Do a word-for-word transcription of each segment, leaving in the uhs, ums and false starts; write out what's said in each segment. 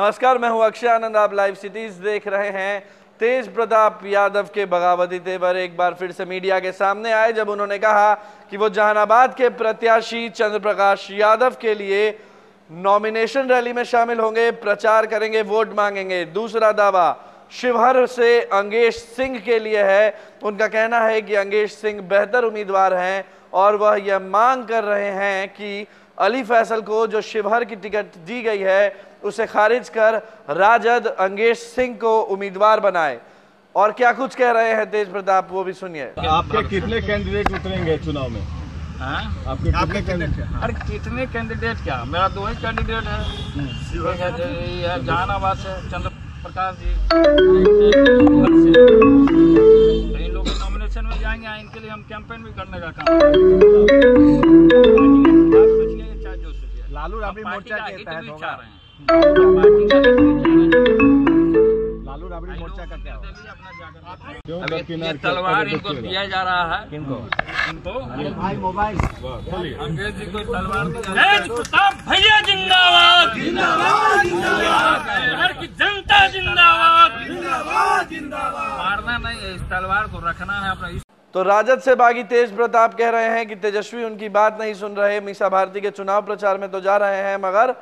नमस्कार, मैं हूं अक्षय आनंद। आप लाइव सिटीज देख रहे हैं। तेज प्रताप यादव के बगावती तेवर एक बार फिर से मीडिया के सामने आए जब उन्होंने कहा कि वो जहानाबाद के प्रत्याशी चंद्रप्रकाश यादव के लिए नॉमिनेशन रैली में शामिल होंगे, प्रचार करेंगे, वोट मांगेंगे। दूसरा दावा शिवहर से अंगेश सिंह के लिए है। उनका कहना है कि अंगेश सिंह बेहतर उम्मीदवार हैं और वह यह मांग कर रहे हैं कि अली फैसल को जो शिवहर की टिकट दी गई है उसे खारिज कर राजद अंगेश सिंह को उम्मीदवार बनाए। और क्या कुछ कह रहे हैं तेज प्रताप, वो भी सुनिए। आपके कितने कैंडिडेट उतरेंगे चुनाव में? हाँ? आपके, आपके कैंडिडेट? अरे कितने कैंडिडेट, क्या मेरा दो ही कैंडिडेट है, जहानाबाद से चंद्रप्रकाश जी। इन लोग नॉमिनेशन में जाएंगे, इनके लिए हम कैंपेन भी करने का काम। लालू राबड़ी मोर्चा के तहत होगा, लालू राबड़ी मोर्चा का क्या होगा? तलवार इनको दिया जा रहा है, इनको इनको मोबाइल अंग्रेज जी को तलवार भैया। जिंदाबाद जिंदाबाद जिंदाबाद, हर की जनता जिंदाबाद जिंदाबाद जिंदाबाद। मारना नहीं, इस तलवार को रखना है अपना। तो राजद से बागी तेज प्रताप कह रहे हैं कि तेजस्वी उनकी बात नहीं सुन रहे, मीसा भारती के चुनाव प्रचार में तो जा रहे हैं मगर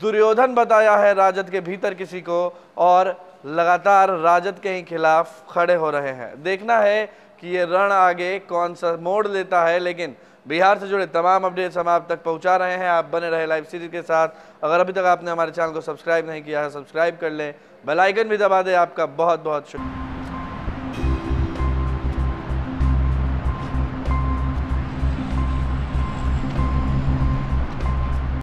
दुर्योधन बताया है राजद के भीतर किसी को, और लगातार राजद के ही खिलाफ खड़े हो रहे हैं। देखना है कि ये रण आगे कौन सा मोड़ लेता है। लेकिन बिहार से जुड़े तमाम अपडेट्स हम आप तक पहुंचा रहे हैं। आप बने रहे लाइव सीरीज के साथ। अगर अभी तक आपने हमारे चैनल को सब्सक्राइब नहीं किया है, सब्सक्राइब कर लें, बेल आइकन भी दबा दें। आपका बहुत बहुत शुक्रिया।